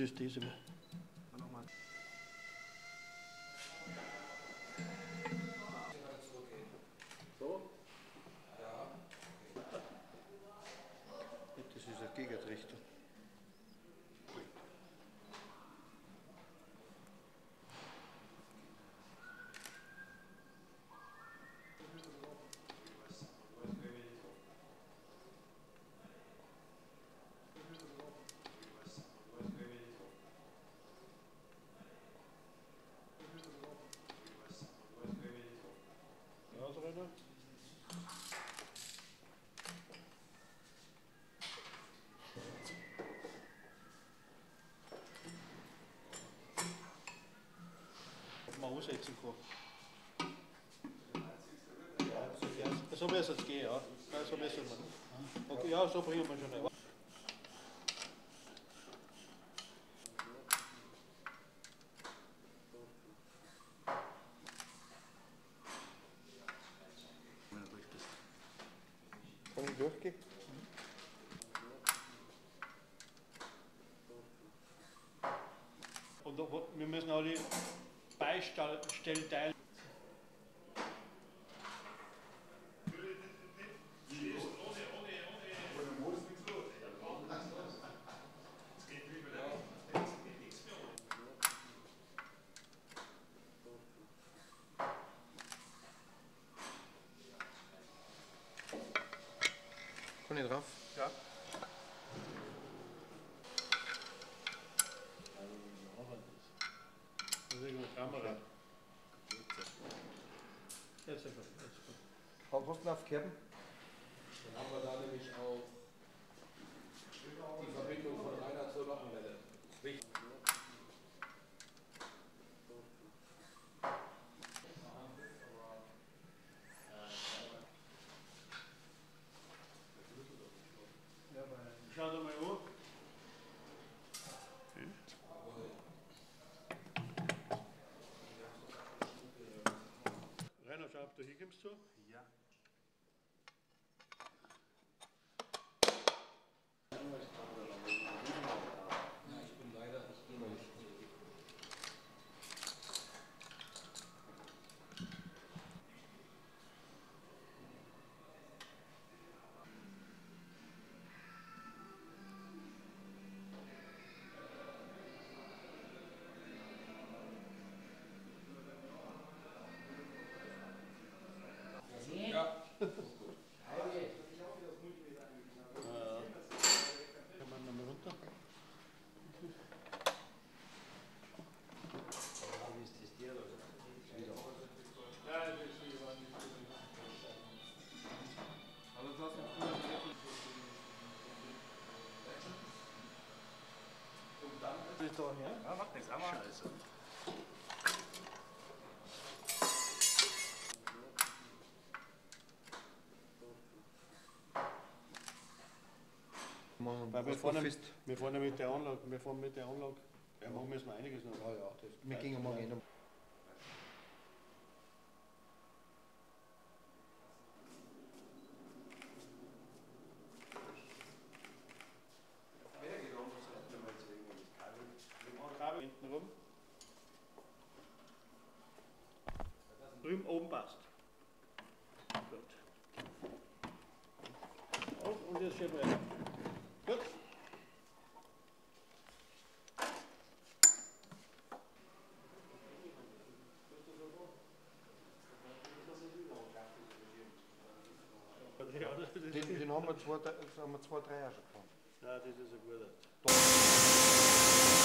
Das ist diese. Das ist eine Gegenrichtung. Aussetzen kann. Ja, so müssen es gehen, ja. So müssen wir. Okay, ja, so bringen wir schon ein. Kann ich durchgehen? Und wir müssen auch die Beistellteil. Kann ich drauf? Ja. Kamera. Jetzt einfach. Hast du aufgehoben? Dann haben wir da nämlich auch die Verbindung von Rainer zur Lockenwelle. Wichtig. Schau doch mal hoch. Ob du hinkommst so? Ja. Ja, macht nichts, aber scheiße. Weil wir fahren mit der Anlage. Ja, machen müssen wir einiges noch. Ja, ja, das wir gehen mal rein. Drüben oben passt. Gut. Auf und jetzt schieben wir rein. Gut. Den haben wir 2-3 schon gefahren. Nein, das ist ein guter.